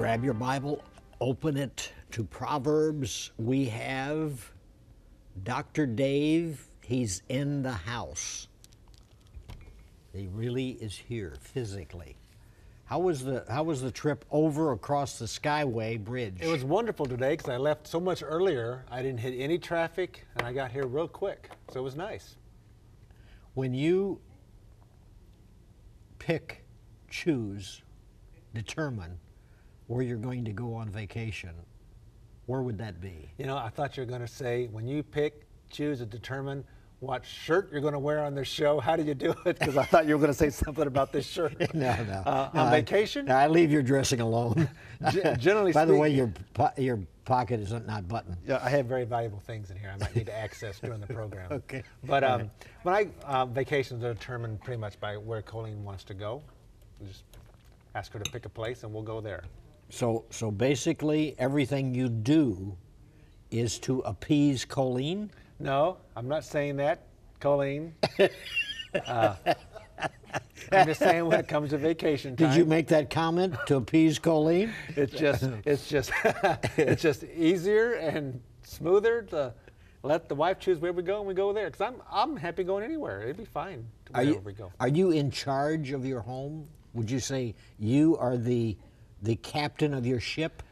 Grab your Bible, open it to Proverbs. We have Dr. Dave, he's in the house. He really is here physically. How was the trip over across the Skyway Bridge? It was wonderful today because I left so much earlier. I didn't hit any traffic and I got here real quick, so it was nice. When you pick, choose, determine where you're going to go on vacation, where would that be? You know, I thought you were going to say, when you pick, choose, and determine what shirt you're going to wear on this show. How do you do it? Because I thought you were going to say something about this shirt. On vacation? I leave your dressing alone. Generally By the way, your pocket is not buttoned. Yeah, I have very valuable things in here I might need to access during the program. Okay. But vacations are determined pretty much by where Colleen wants to go. We just ask her to pick a place and we'll go there. So basically everything you do is to appease Colleen? No, I'm not saying that, Colleen. I'm just saying when it comes to vacation time. Did you make that comment to appease Colleen? It's just easier and smoother to let the wife choose where we go and we go there. Because I'm happy going anywhere. It'd be fine wherever we go. Are you in charge of your home? Would you say you are the captain of your ship?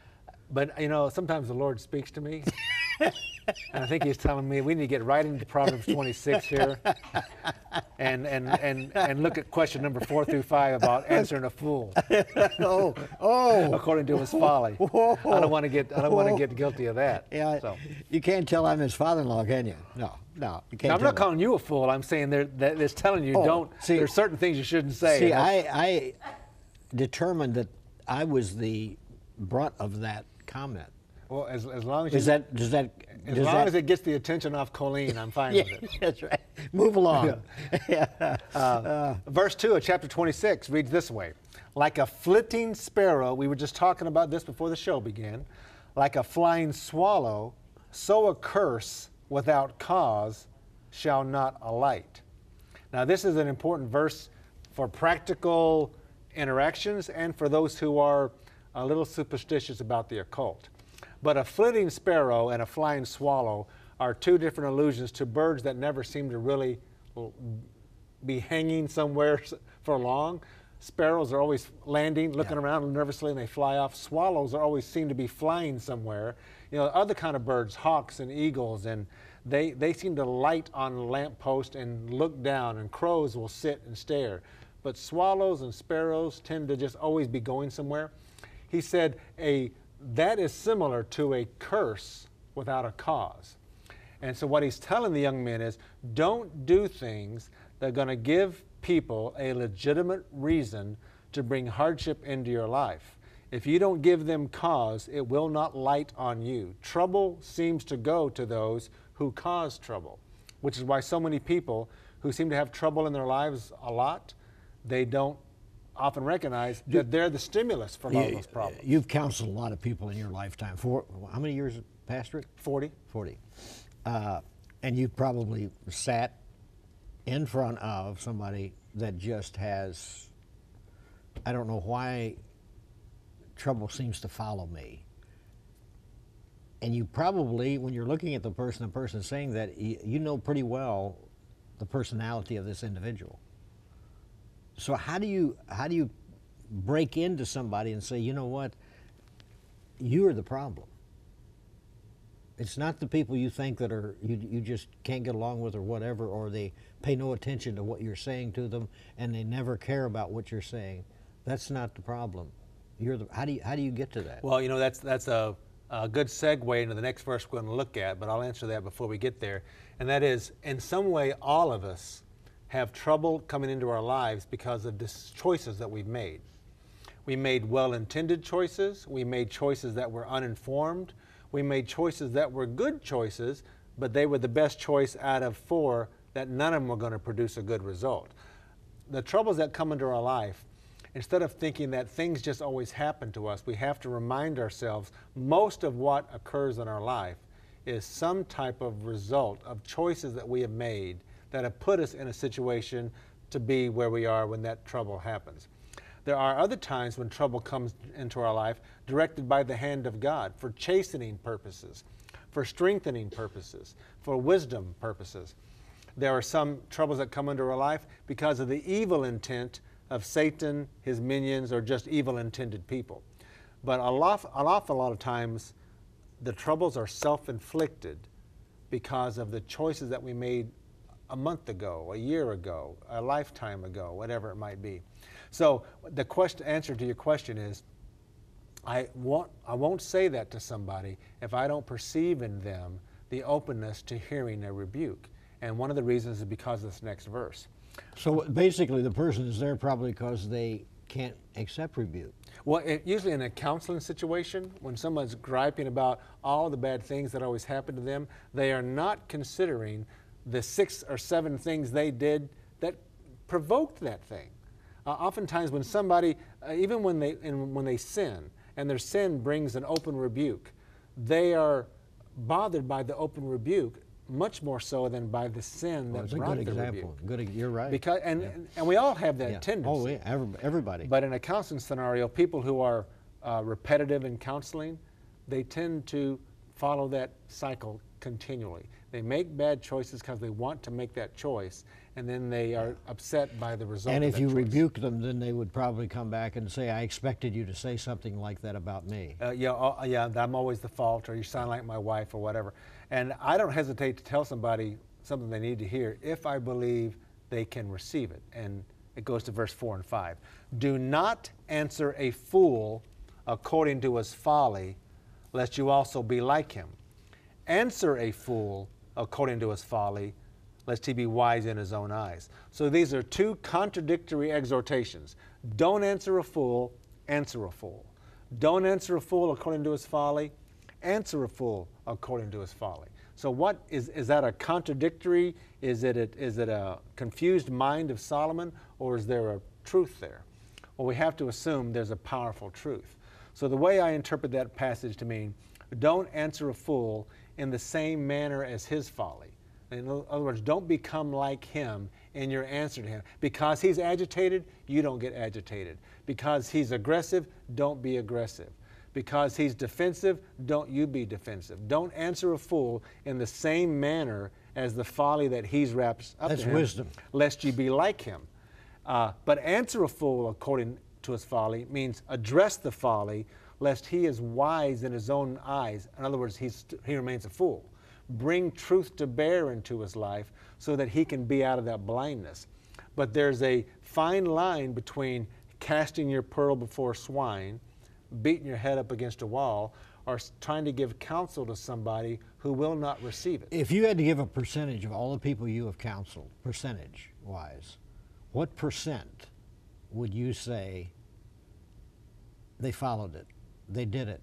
But, you know, sometimes the Lord speaks to me. And I think he's telling me we need to get right into Proverbs 26 here and look at question number 4 through 5 about answering a fool. According to his folly. I don't want to get guilty of that. Yeah, so. You can't tell I'm his father-in-law, can you? No, you can't. I'm not calling you a fool. I'm saying it's telling you there's certain things you shouldn't say. See, I determined that I was the brunt of that comment. Well, as long as it gets the attention off Colleen, I'm fine with it. That's right. Move along. Verse 2 of chapter 26 reads this way: like a flitting sparrow, we were just talking about this before the show began. Like a flying swallow, so a curse without cause shall not alight. Now, this is an important verse for practical interactions and for those who are a little superstitious about the occult. But a flitting sparrow and a flying swallow are two different allusions to birds that never seem to really be hanging somewhere for long. Sparrows are always landing, looking around nervously, and they fly off. Swallows are always seem to be flying somewhere. You know, other kind of birds, hawks and eagles, and they seem to light on lampposts and look down, and crows will sit and stare. But swallows and sparrows tend to just always be going somewhere. He said that is similar to a curse without a cause. And so what he's telling the young men is, don't do things that are going to give people a legitimate reason to bring hardship into your life. If you don't give them cause, it will not light on you. Trouble seems to go to those who cause trouble, which is why so many people who seem to have trouble in their lives a lot, they don't often recognize that they're the stimulus for a lot of those problems. You've counseled a lot of people in your lifetime. For how many years, pastorate? 40. 40. And you probably sat in front of somebody that just has, I don't know why, trouble seems to follow me. And you probably, when you're looking at the person saying that, you know pretty well the personality of this individual. So how do you break into somebody and say, you know what, you are the problem. It's not the people you think that are you just can't get along with or whatever, or they pay no attention to what you're saying to them and they never care about what you're saying. That's not the problem. How do you get to that? Well, you know, that's a good segue into the next verse we're going to look at, but I'll answer that before we get there. And that is, in some way, all of us have trouble coming into our lives because of the choices that we've made. We made well-intended choices, we made choices that were uninformed, we made choices that were good choices, but they were the best choice out of 4 that none of them were going to produce a good result. The troubles that come into our life, instead of thinking that things just always happen to us, we have to remind ourselves most of what occurs in our life is some type of result of choices that we have made that have put us in a situation to be where we are when that trouble happens. There are other times when trouble comes into our life directed by the hand of God for chastening purposes, for strengthening purposes, for wisdom purposes. There are some troubles that come into our life because of the evil intent of Satan, his minions, or just evil-intended people. But an awful lot of times, the troubles are self-inflicted because of the choices that we made a month ago, a year ago, a lifetime ago, whatever it might be. So the answer to your question is, I won't say that to somebody if I don't perceive in them the openness to hearing a rebuke. And one of the reasons is because of this next verse. So basically the person is there probably because they can't accept rebuke. Well, usually in a counseling situation, when someone's griping about all the bad things that always happen to them, they are not considering the 6 or 7 things they did that provoked that thing. Oftentimes when somebody, even when they sin, and their sin brings an open rebuke, they are bothered by the open rebuke much more so than by the sin that brought the rebuke. Good, you're right. Because, and we all have that tendency. Oh, yeah, everybody. But in a counseling scenario, people who are repetitive in counseling, they tend to follow that cycle continually. They make bad choices because they want to make that choice, and then they are upset by the result. And if you rebuke them, then they would probably come back and say, "I expected you to say something like that about me." Yeah, I'm always the fault, or you sound like my wife, or whatever. And I don't hesitate to tell somebody something they need to hear if I believe they can receive it. And it goes to verse 4 and 5. Do not answer a fool according to his folly, lest you also be like him. Answer a fool according to his folly, lest he be wise in his own eyes. So these are two contradictory exhortations. Don't answer a fool, answer a fool. Don't answer a fool according to his folly, answer a fool according to his folly. So what is that a contradictory? Is it a confused mind of Solomon, or is there a truth there? Well, we have to assume there's a powerful truth. So the way I interpret that passage to mean, don't answer a fool in the same manner as his folly. In other words, don't become like him in your answer to him. Because he's agitated, you don't get agitated. Because he's aggressive, don't be aggressive. Because he's defensive, don't you be defensive. Don't answer a fool in the same manner as the folly that he's wraps up in. That's wisdom. Lest you be like him. But answer a fool according to his folly means address the folly, lest he is wise in his own eyes. In other words, he remains a fool. Bring truth to bear into his life so that he can be out of that blindness. But there's a fine line between casting your pearl before swine, beating your head up against a wall, or trying to give counsel to somebody who will not receive it. If you had to give a percentage of all the people you have counseled, percentage-wise, what percent would you say they followed it? They did it.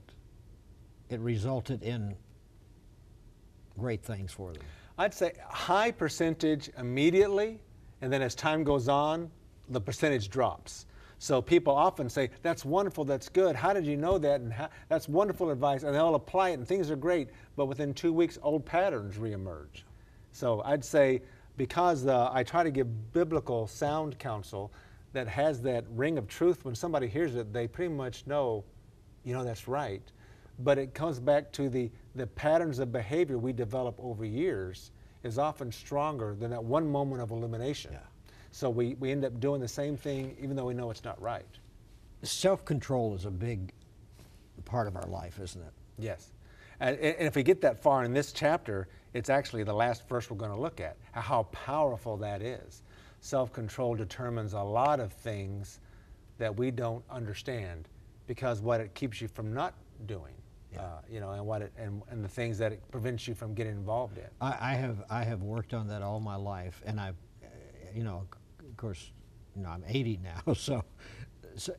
It resulted in great things for them. I'd say high percentage immediately, and then as time goes on, the percentage drops. So people often say, that's wonderful, that's good, how did you know that, and that's wonderful advice, and they'll apply it, and things are great, but within 2 weeks, old patterns reemerge. So I'd say, because I try to give biblical sound counsel that has that ring of truth, when somebody hears it, they pretty much know, you know, that's right. But it comes back to the patterns of behavior we develop over years is often stronger than that one moment of illumination. Yeah. So we end up doing the same thing even though we know it's not right. Self-control is a big part of our life, isn't it? Yes. And if we get that far in this chapter, it's actually the last verse we're going to look at, how powerful that is. Self-control determines a lot of things that we don't understand, because what it keeps you from not doing, you know, and what it, and the things that it prevents you from getting involved in. I have worked on that all my life, and I've, you know, of course, you know, I'm 80 now, so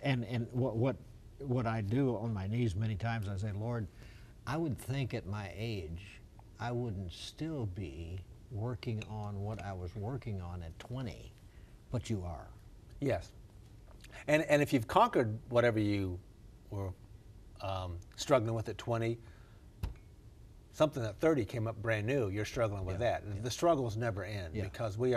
and what I do on my knees many times, I say, Lord, I would think at my age, I wouldn't still be working on what I was working on at 20, but you are. Yes, and if you've conquered whatever you were struggling with at 20, something at 30 came up brand new, you're struggling with that. And the struggles never end because we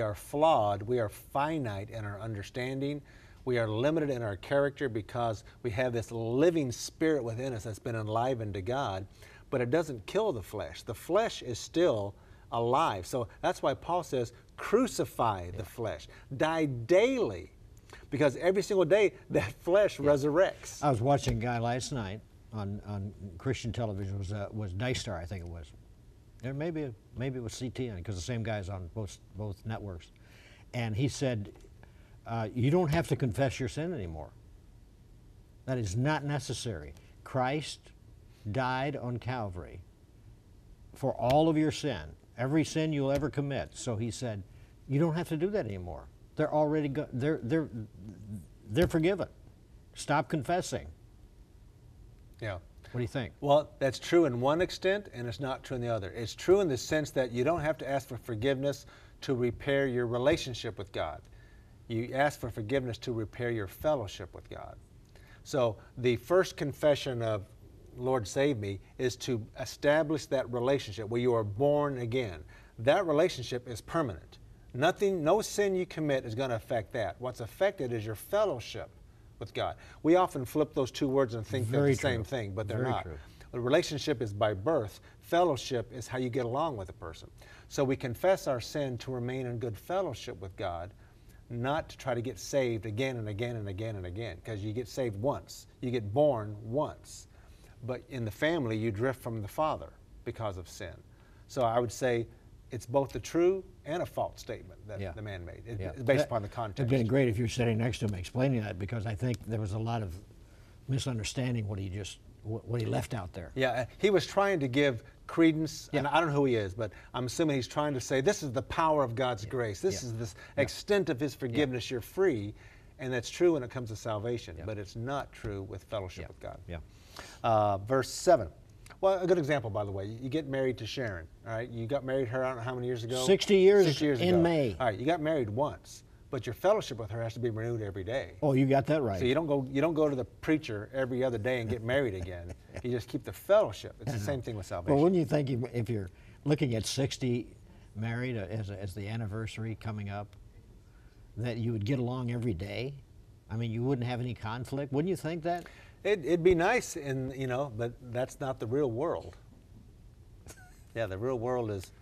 are flawed, we are finite in our understanding, We are limited in our character because we have this living spirit within us that's been enlivened to God, but it doesn't kill the flesh. The flesh is still alive. So that's why Paul says, crucify the flesh, die daily, because every single day that flesh resurrects. I was watching a guy last night on Christian television. It was Daystar, I think it was. There maybe it was CTN, because the same guy's on both networks. And he said, you don't have to confess your sin anymore. That is not necessary. Christ died on Calvary for all of your sin, every sin you'll ever commit. So he said, you don't have to do that anymore. They're already they're forgiven. Stop confessing. Yeah. What do you think? Well, that's true in one extent, and it's not true in the other. It's true in the sense that you don't have to ask for forgiveness to repair your relationship with God. You ask for forgiveness to repair your fellowship with God. So the first confession of Lord save me is to establish that relationship where you are born again. That relationship is permanent. Nothing, no sin you commit is going to affect that. What's affected is your fellowship with God. We often flip those two words and think they're the same thing, but they're not. The relationship is by birth. Fellowship is how you get along with a person. So we confess our sin to remain in good fellowship with God, not to try to get saved again and again and again and again, because you get saved once. You get born once. But in the family, you drift from the Father because of sin. So I would say it's both a true and a false statement that the man made. It's based upon the context. It'd been great if you're sitting next to him explaining that, because I think there was a lot of misunderstanding what he left out there. Yeah, he was trying to give credence, and I don't know who he is, but I'm assuming he's trying to say this is the power of God's grace. This is the extent of his forgiveness. You're free, and that's true when it comes to salvation, but it's not true with fellowship with God. Yeah. Verse 7. Well, a good example, by the way. You get married to Sharon, all right? You got married her, I don't know how many years ago? 60 years, 60 years in ago. May. All right, you got married once, but your fellowship with her has to be renewed every day. Oh, you got that right. So you don't go to the preacher every other day and get married again. You just keep the fellowship. It's the same thing with salvation. Well, wouldn't you think if you're looking at 60 married as the anniversary coming up, that you would get along every day? I mean, you wouldn't have any conflict. Wouldn't you think that? It'd be nice, but that's not the real world. Yeah, the real world is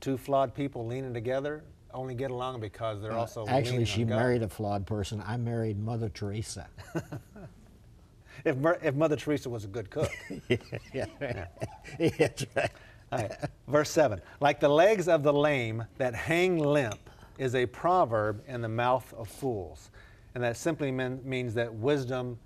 two flawed people leaning together only get along because they're also actually, she married a flawed person. I married Mother Teresa. if Mother Teresa was a good cook. That's right. All right. Verse 7. Like the legs of the lame that hang limp is a proverb in the mouth of fools. And that simply means that wisdom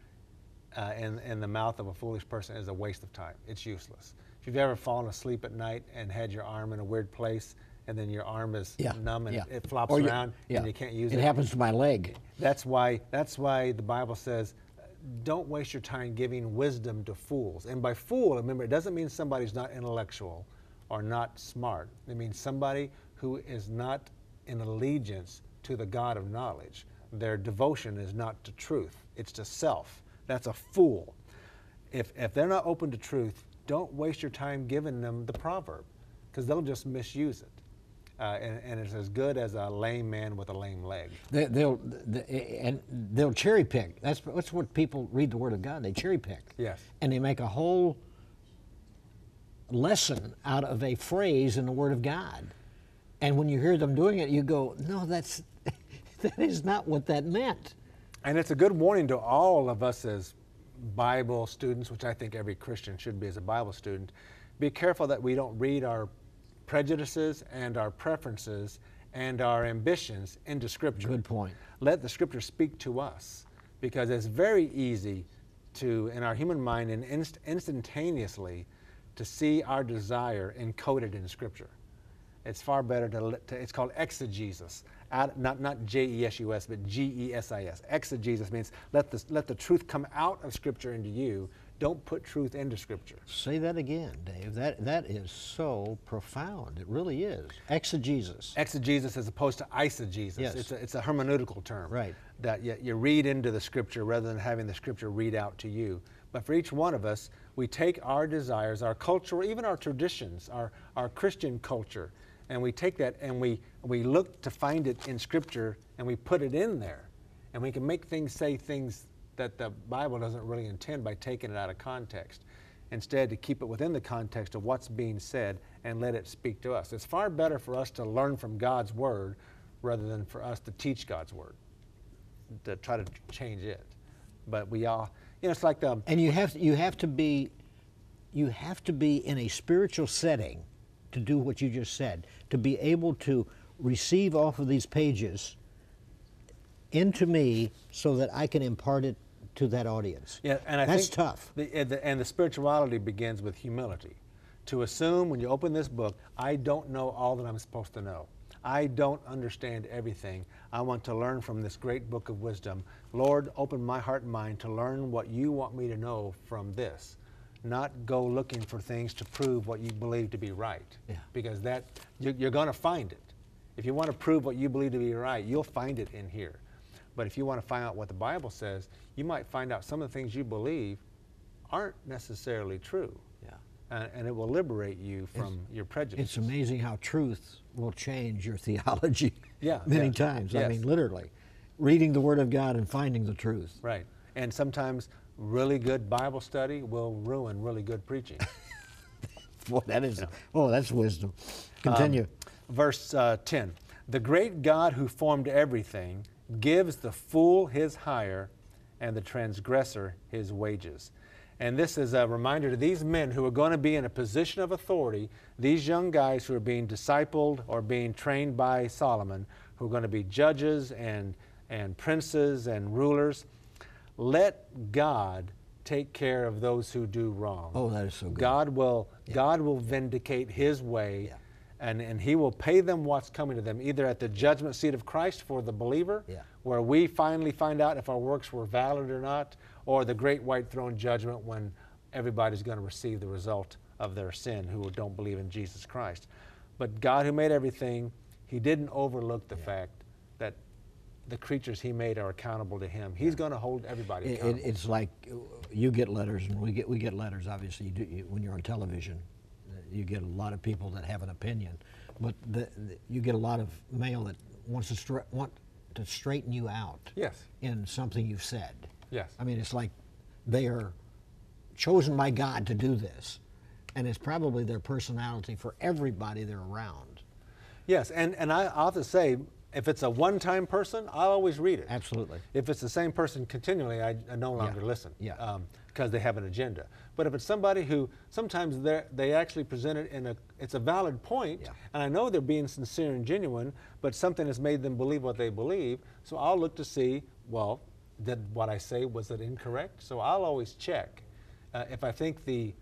in the mouth of a foolish person is a waste of time. It's useless. If you've ever fallen asleep at night and had your arm in a weird place, and then your arm is numb and it flops around and you can't use it. It happens to my leg. That's why the Bible says, don't waste your time giving wisdom to fools. And by fool, remember, it doesn't mean somebody's not intellectual or not smart. It means somebody who is not in allegiance to the God of knowledge. Their devotion is not to truth. It's to self. That's a fool. If they're not open to truth, don't waste your time giving them the proverb, because they'll just misuse it. And it's as good as a lame man with a lame leg. They'll cherry pick. That's what people read the Word of God. They cherry pick. Yes. And they make a whole lesson out of a phrase in the Word of God. And when you hear them doing it, you go, no, that is not what that meant. And it's a good warning to all of us as Bible students, which I think every Christian should be as a Bible student. Be careful that we don't read our prejudices and our preferences and our ambitions into Scripture. Good point. Let the Scripture speak to us, because it's very easy to, in our human mind, and instantaneously to see our desire encoded in Scripture. It's far better to it's called exegesis. Not J-E-S-U-S, but G-E-S-I-S. Exegesis means let the truth come out of Scripture into you. Don't put truth into Scripture. Say that again, Dave. That is so profound. It really is. Exegesis. Exegesis as opposed to eisegesis. Yes. It's a hermeneutical term. Right. That you read into the Scripture rather than having the Scripture read out to you. But for each one of us, we take our desires, our culture, even our traditions, our Christian culture, and we take that and we look to find it in Scripture and we put it in there. And we can make things say things that the Bible doesn't really intend by taking it out of context. Instead, to keep it within the context of what's being said and let it speak to us. It's far better for us to learn from God's Word rather than for us to teach God's Word, to try to change it. But we all, you know, it's like the... And you have to be in a spiritual setting to do what you just said, to be able to receive off of these pages into me so that I can impart it to that audience. Yeah, and I think that's tough. And the spirituality begins with humility. To assume when you open this book, I don't know all that I'm supposed to know. I don't understand everything. I want to learn from this great book of wisdom. Lord, open my heart and mind to learn what you want me to know from this. Not go looking for things to prove what you believe to be right. Yeah. Because that, you're going to find it. If you want to prove what you believe to be right, you'll find it in here. But if you want to find out what the Bible says, you might find out some of the things you believe aren't necessarily true. Yeah. And it will liberate you from your prejudice. It's amazing how truth will change your theology many times. Yes. I mean, literally. Reading the Word of God and finding the truth. Right. And sometimes really good Bible study will ruin really good preaching. Boy, that is, oh, that's wisdom. Continue. Verse 10, the great God who formed everything gives the fool his hire and the transgressor his wages. And this is a reminder to these men who are going to be in a position of authority, these young guys who are being discipled or being trained by Solomon, who are going to be judges and princes and rulers. Let God take care of those who do wrong. Oh, that is so good. God will vindicate his way. Yeah. And he will pay them what's coming to them, either at the judgment seat of Christ for the believer, where we finally find out if our works were valid or not, or the great white throne judgment when everybody's going to receive the result of their sin who don't believe in Jesus Christ. But God who made everything, he didn't overlook the fact that the creatures he made are accountable to him. He's going to hold everybody accountable. It's like you get letters, and we get letters, obviously, when you're on television. You get a lot of people that have an opinion, but you get a lot of mail that want to straighten you out in something you've said. Yes. I mean, it's like they are chosen by God to do this, and it's probably their personality for everybody they're around. Yes, and I have to say, if it's a one-time person, I'll always read it. Absolutely. If it's the same person continually, I no longer listen. Yeah. Because they have an agenda. But if it's somebody who sometimes they actually present it in it's a valid point, and I know they're being sincere and genuine, but something has made them believe what they believe, so I'll look to see, well, did what I say, was it incorrect? So I'll always check if I think the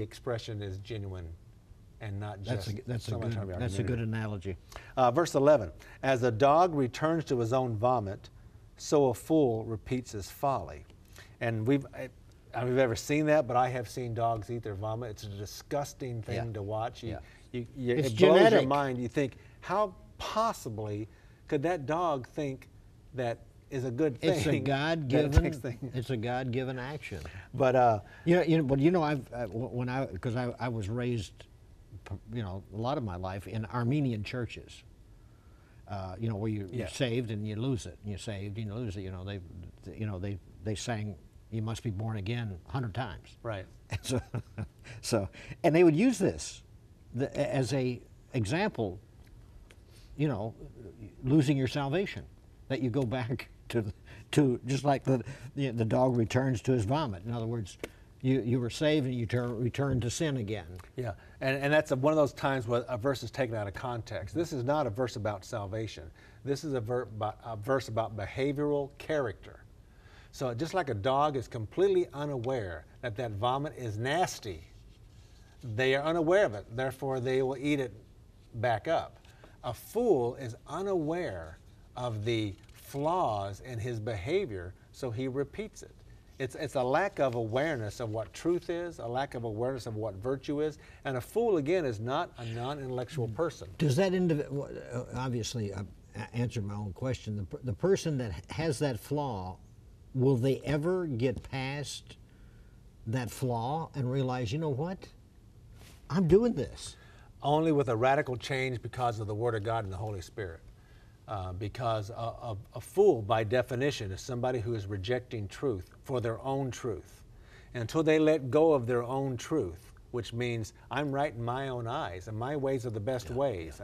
expression is genuine and not just that's a good analogy. Verse 11, as a dog returns to his own vomit, so a fool repeats his folly. And we've ever seen that, but I have seen dogs eat their vomit. It's a disgusting thing to watch. It blows your mind. You think, how possibly could that dog think that is a good thing? It's a God-given. It's a God-given action. But I was raised, a lot of my life in Armenian churches. Where you're saved and you lose it, and you're saved and you lose it. They sang, you must be born again 100 times. Right. And so they would use this as a example, losing your salvation, that you go back to just like the dog returns to his vomit. In other words, you were saved and you return to sin again. Yeah, and that's one of those times where a verse is taken out of context. This is not a verse about salvation. This is a verse about behavioral character. So just like a dog is completely unaware that vomit is nasty, they are unaware of it, therefore they will eat it back up. A fool is unaware of the flaws in his behavior, so he repeats it. It's a lack of awareness of what truth is, a lack of awareness of what virtue is, and a fool, again, is not a non-intellectual person. Does that individual, obviously, I answered my own question, the person that has that flaw, will they ever get past that flaw and realize, you know what, I'm doing this? Only with a radical change because of the Word of God and the Holy Spirit. because a fool, by definition, is somebody who is rejecting truth for their own truth. And until they let go of their own truth, which means I'm right in my own eyes, and my ways are the best ways,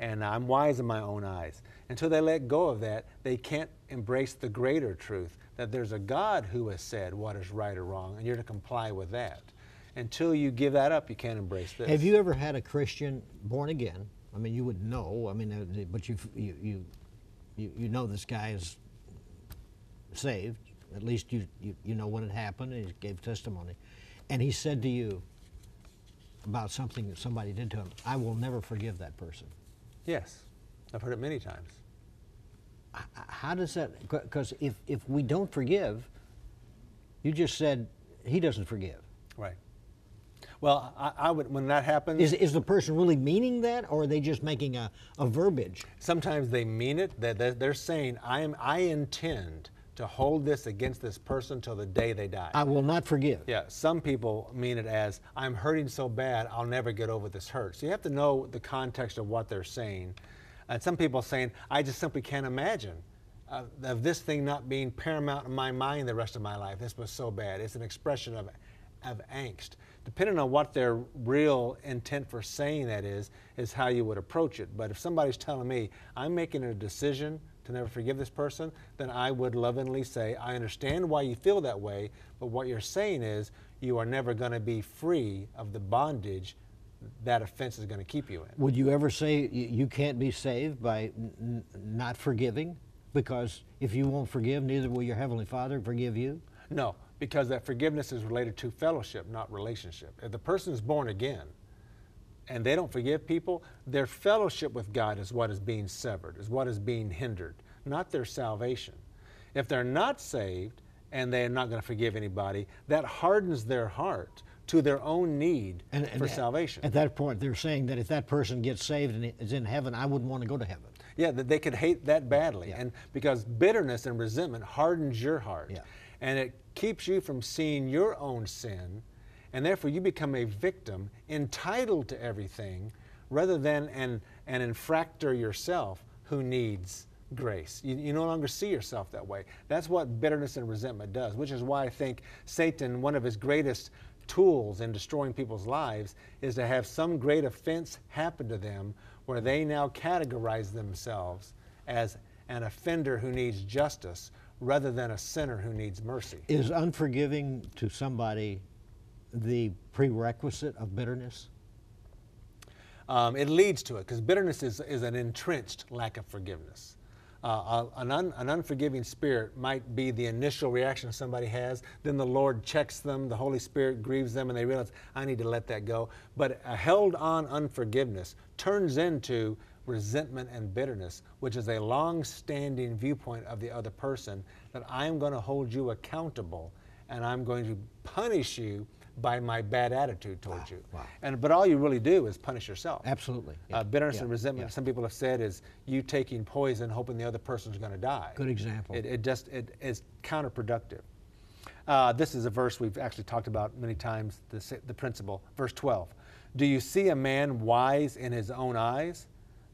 and I'm wise in my own eyes. Until they let go of that, they can't embrace the greater truth, that there's a God who has said what is right or wrong, and you're to comply with that. Until you give that up, you can't embrace this. Have you ever had a Christian born again? I mean, you would know. I mean, but you know this guy is saved. At least you know what had happened, and he gave testimony. And he said to you about something that somebody did to him, I will never forgive that person. Yes, I've heard it many times. How does that, because if we don't forgive, you just said he doesn't forgive. Right. Well, I would, when that happens... Is the person really meaning that, or are they just making a verbiage? Sometimes they mean it. They're saying, I intend to hold this against this person till the day they die. I will not forgive. Yeah, some people mean it as, I'm hurting so bad, I'll never get over this hurt. So you have to know the context of what they're saying. And some people are saying, I just simply can't imagine of this thing not being paramount in my mind the rest of my life. This was so bad. It's an expression of angst. Depending on what their real intent for saying that is how you would approach it. But if somebody's telling me, I'm making a decision to never forgive this person, then I would lovingly say, I understand why you feel that way, but what you're saying is you are never going to be free of the bondage that offense is going to keep you in. Would you ever say you can't be saved by not forgiving? Because if you won't forgive, neither will your Heavenly Father forgive you? No, because that forgiveness is related to fellowship, not relationship. If the person is born again and they don't forgive people, their fellowship with God is what is being severed, is what is being hindered, not their salvation. If they're not saved and they're not going to forgive anybody, that hardens their heart to their own need for salvation. At that point, they're saying that if that person gets saved and is in heaven, I wouldn't want to go to heaven. Yeah, that they could hate that badly, and because bitterness and resentment hardens your heart, and it keeps you from seeing your own sin, and therefore you become a victim, entitled to everything, rather than an infractor yourself who needs grace. You no longer see yourself that way. That's what bitterness and resentment does, which is why I think Satan, one of his greatest tools in destroying people's lives, is to have some great offense happen to them where they now categorize themselves as an offender who needs justice rather than a sinner who needs mercy. Is unforgiving to somebody the prerequisite of bitterness? It leads to it, because bitterness is an entrenched lack of forgiveness. An unforgiving spirit might be the initial reaction somebody has, then the Lord checks them, the Holy Spirit grieves them, and they realize, I need to let that go. But a held-on unforgiveness turns into resentment and bitterness, which is a long-standing viewpoint of the other person, that I'm going to hold you accountable, and I'm going to punish you by my bad attitude towards you. Wow. But all you really do is punish yourself. Absolutely. Bitterness and resentment, some people have said, is you taking poison hoping the other person's going to die. Good example. It is counterproductive. This is a verse we've actually talked about many times, the principle. Verse 12, do you see a man wise in his own eyes?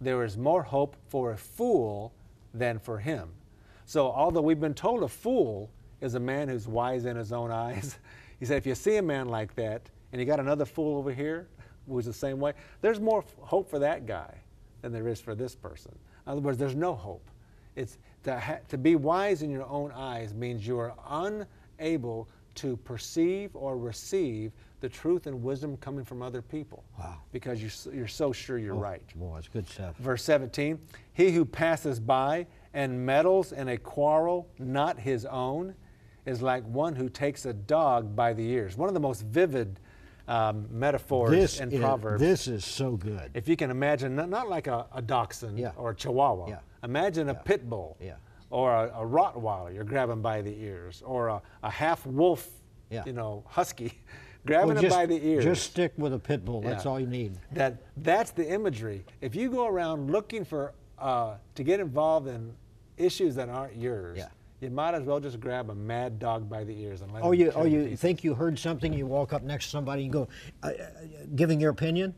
There is more hope for a fool than for him. So although we've been told a fool is a man who's wise in his own eyes, he said, if you see a man like that, and you got another fool over here who's the same way, there's more hope for that guy than there is for this person. In other words, there's no hope. It's to be wise in your own eyes means you are unable to perceive or receive the truth and wisdom coming from other people. Wow. Because you're so sure you're right. Boy, that's good stuff. Verse 17, he who passes by and meddles in a quarrel not his own is like one who takes a dog by the ears. One of the most vivid metaphors in Proverbs. This is so good. If you can imagine, not like a dachshund or a chihuawa. Yeah. Imagine a pit bull or a Rottweiler you're grabbing by the ears, or a half wolf, you know, husky, grabbing him by the ears. Just stick with a pit bull. That's all you need. That's the imagery. If you go around looking for to get involved in issues that aren't yours, you might as well just grab a mad dog by the ears and let him kill you think you heard something, you walk up next to somebody and go, giving your opinion,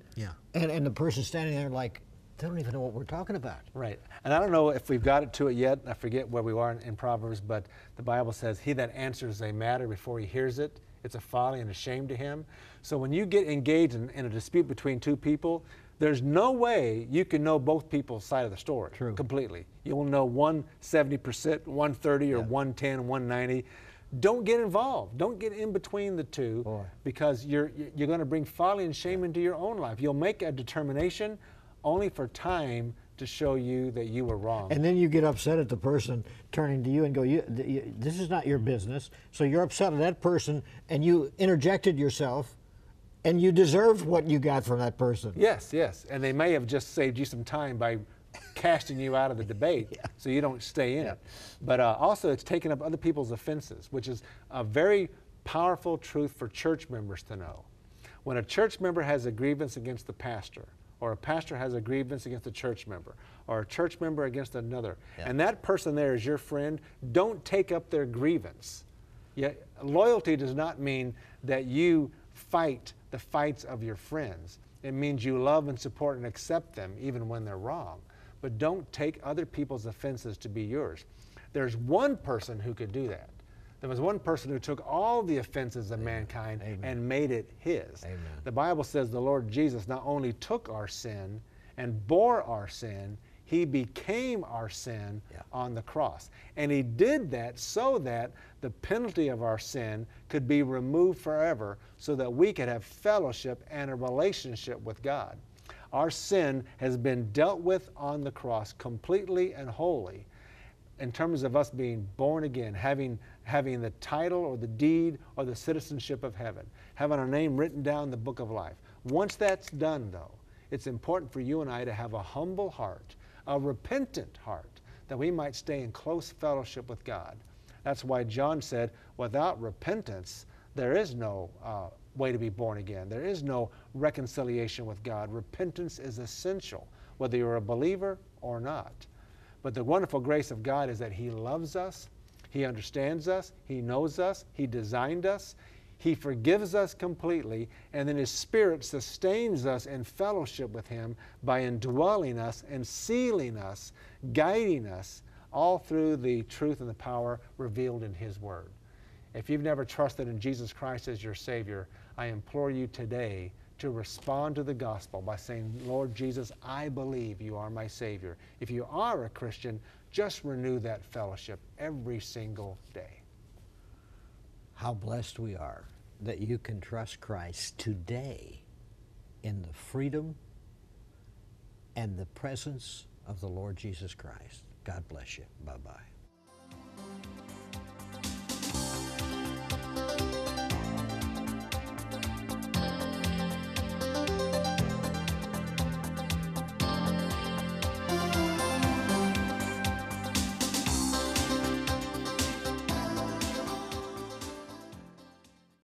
and the person standing there like, they don't even know what we're talking about. Right. And I don't know if we've got it to it yet. I forget where we are in Proverbs, but the Bible says, he that answers a matter before he hears it, it's a folly and a shame to him. So when you get engaged in a dispute between two people, there's no way you can know both people's side of the story. True. Completely. You will know one 70%, one 30, or 110, 190. Don't get involved. Don't get in between the two, because you're going to bring folly and shame into your own life. You'll make a determination only for time to show you that you were wrong. And then you get upset at the person turning to you and go, this is not your business. So you're upset at that person, and you interjected yourself, and you deserved what you got from that person. Yes, yes. And they may have just saved you some time by casting you out of the debate so you don't stay in it. But also, it's taking up other people's offenses, which is a very powerful truth for church members to know. When a church member has a grievance against the pastor, or a pastor has a grievance against a church member, or a church member against another, and that person there is your friend, don't take up their grievance. Yet, loyalty does not mean that you fight the fights of your friends. It means you love and support and accept them even when they're wrong. But don't take other people's offenses to be yours. There's one person who could do that. There was one person who took all the offenses of mankind and made it his. The Bible says the Lord Jesus not only took our sin and bore our sin, he became our sin on the cross. And he did that so that the penalty of our sin could be removed forever, so that we could have fellowship and a relationship with God. Our sin has been dealt with on the cross completely and wholly, in terms of us being born again, having the title or the deed or the citizenship of heaven, having our name written down in the book of life. Once that's done, though, it's important for you and I to have a humble heart, a repentant heart, that we might stay in close fellowship with God. That's why John said, without repentance, there is no way to be born again. There is no reconciliation with God. Repentance is essential, whether you're a believer or not. But the wonderful grace of God is that he loves us, he understands us, he knows us, he designed us, he forgives us completely, and then his Spirit sustains us in fellowship with him by indwelling us and sealing us, guiding us, all through the truth and the power revealed in his word. If you've never trusted in Jesus Christ as your Savior, I implore you today to respond to the gospel by saying, Lord Jesus, I believe you are my Savior. If you are a Christian, just renew that fellowship every single day. How blessed we are that you can trust Christ today in the freedom and the presence of the Lord Jesus Christ. God bless you. Bye-bye.